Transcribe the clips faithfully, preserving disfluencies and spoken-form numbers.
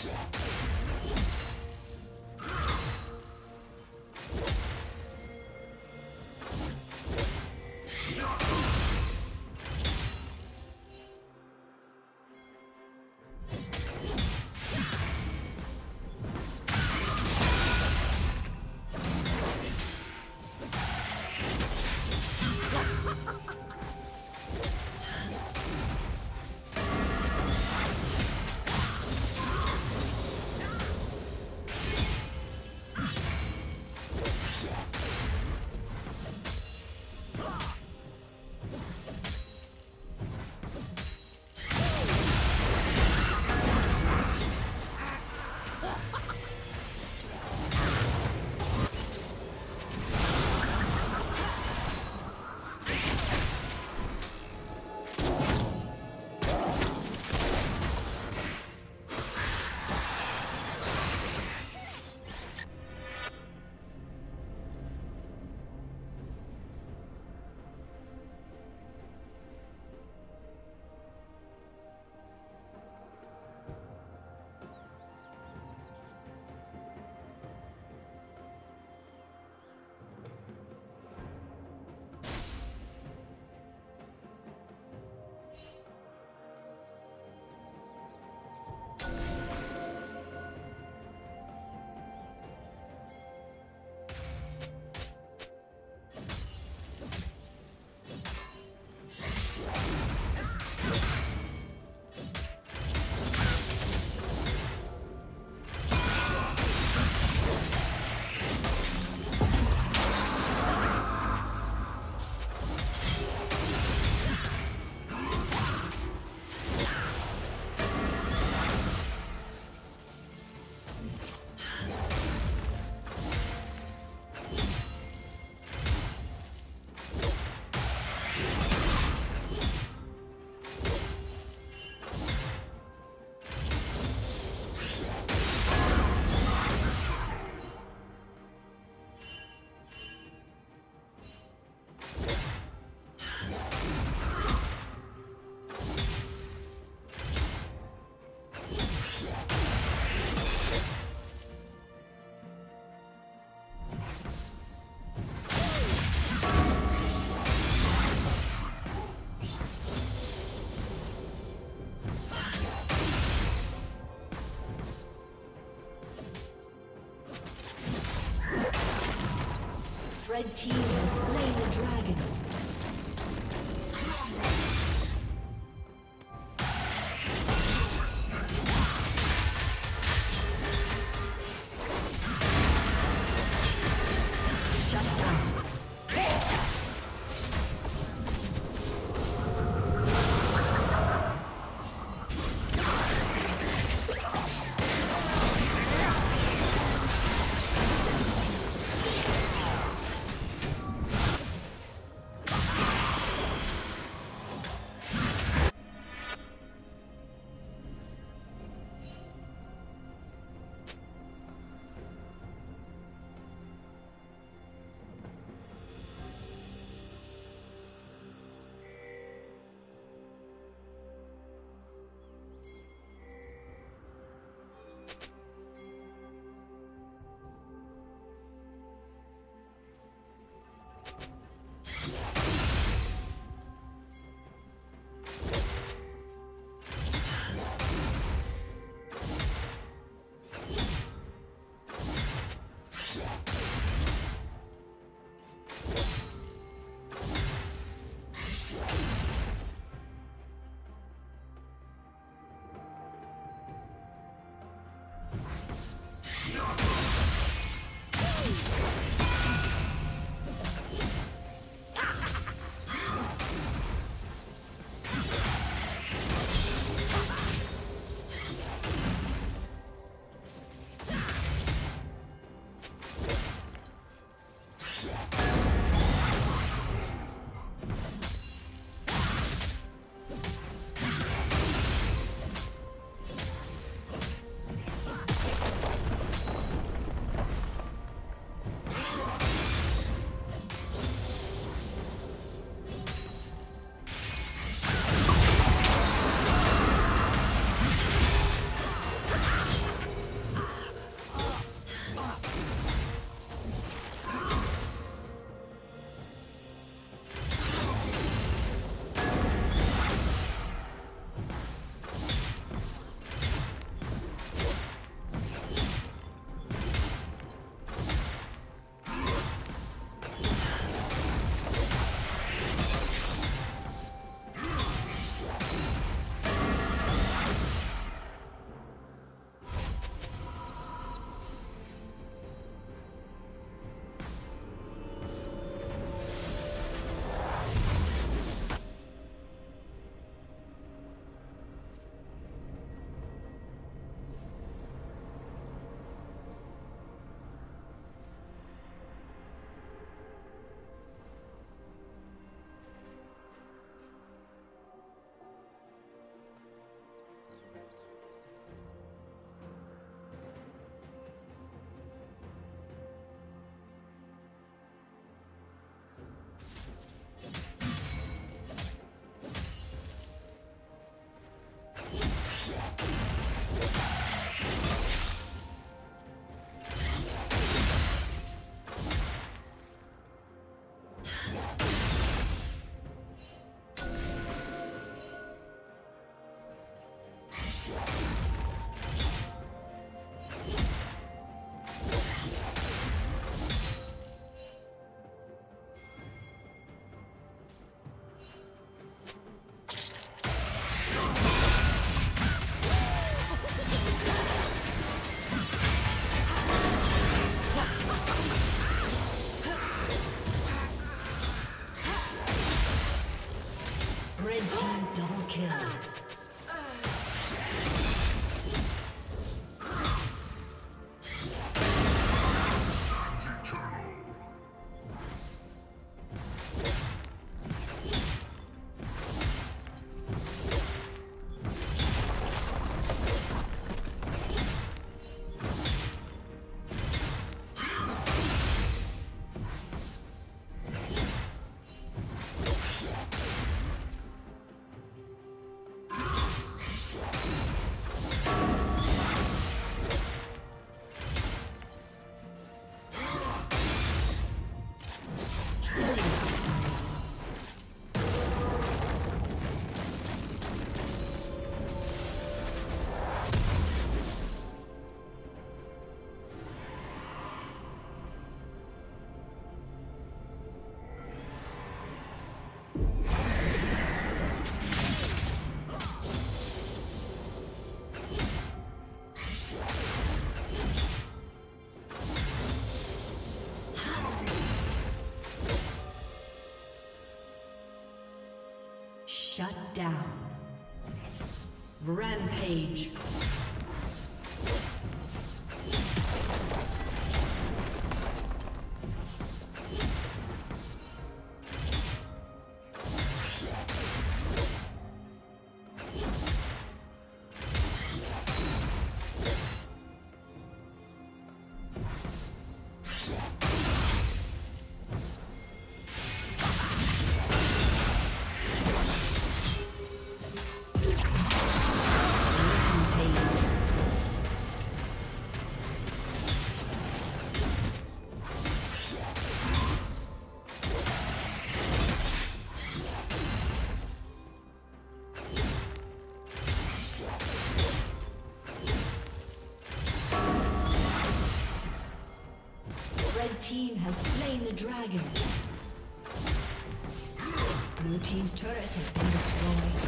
The red team has slain the dragon. down. Rampage. The team has slain the dragon. Blue team's turret has been destroyed.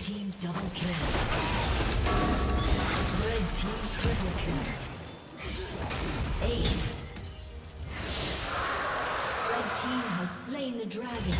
team double kill. Red team triple kill. Ace. Red team has slain the dragon.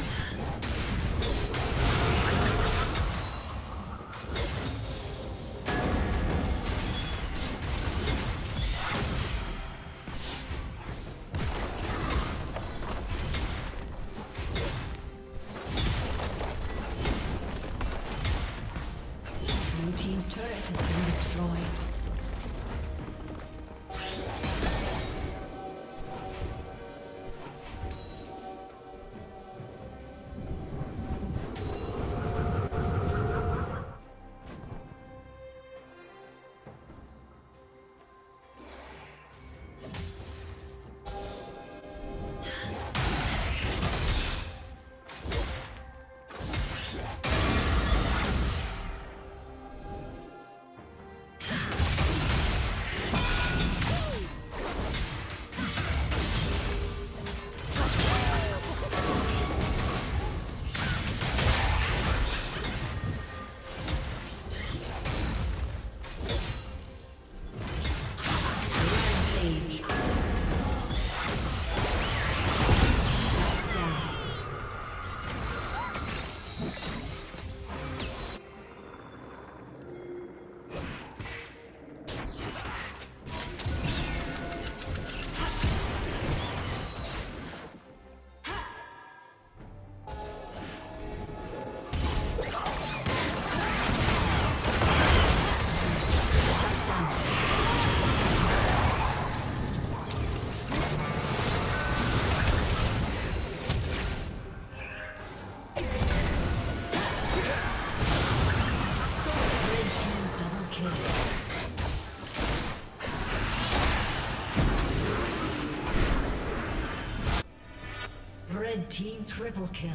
Team triple kill.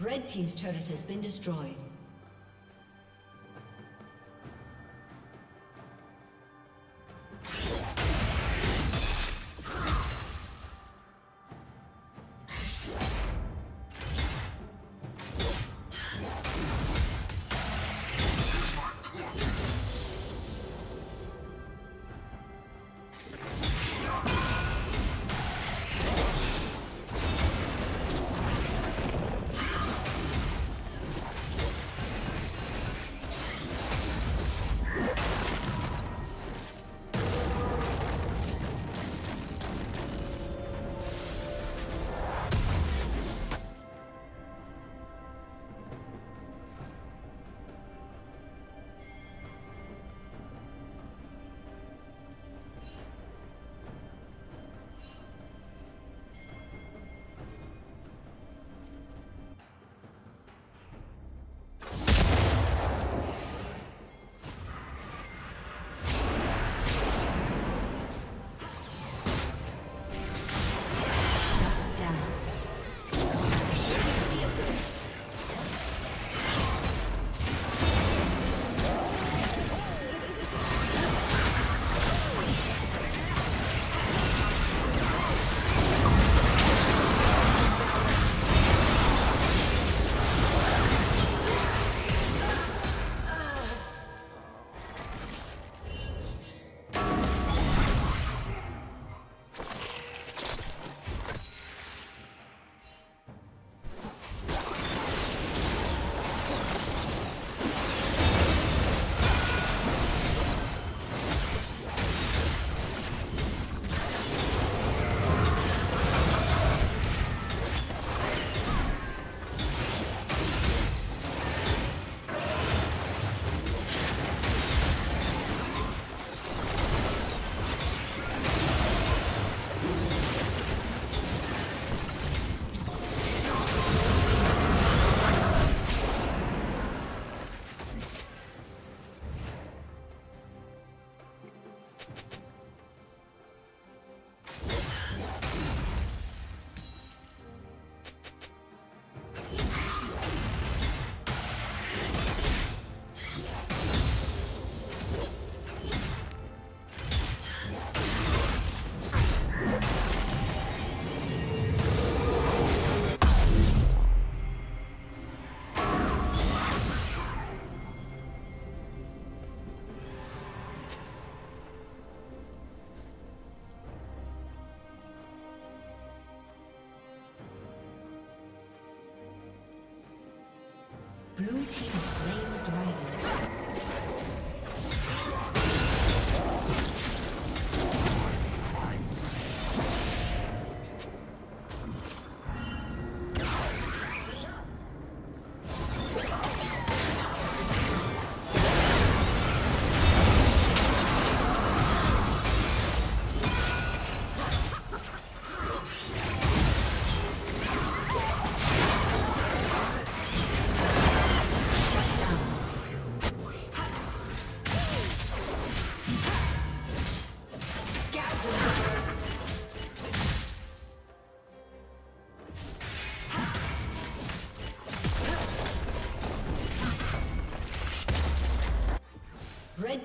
Red team's turret has been destroyed. Blue team slain the dragon. Red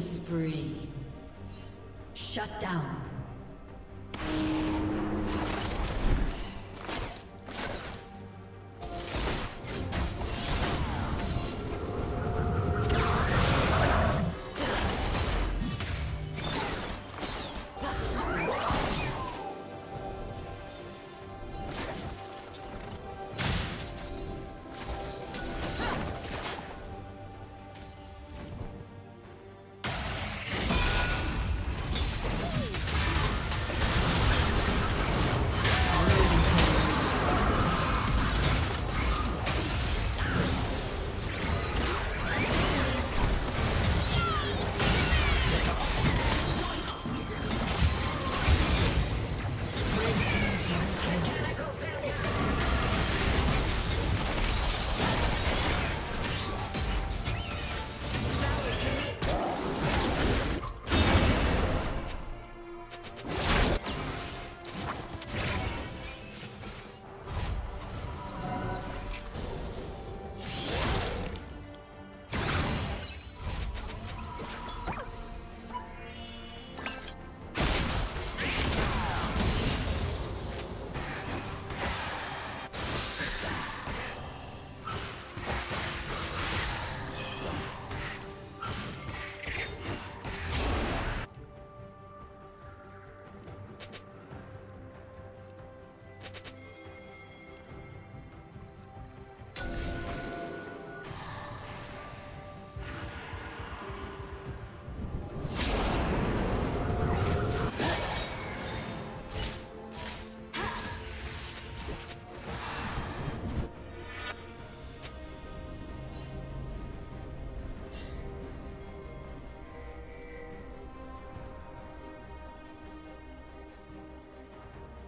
Spree. Shut down.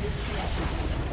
Disconnected.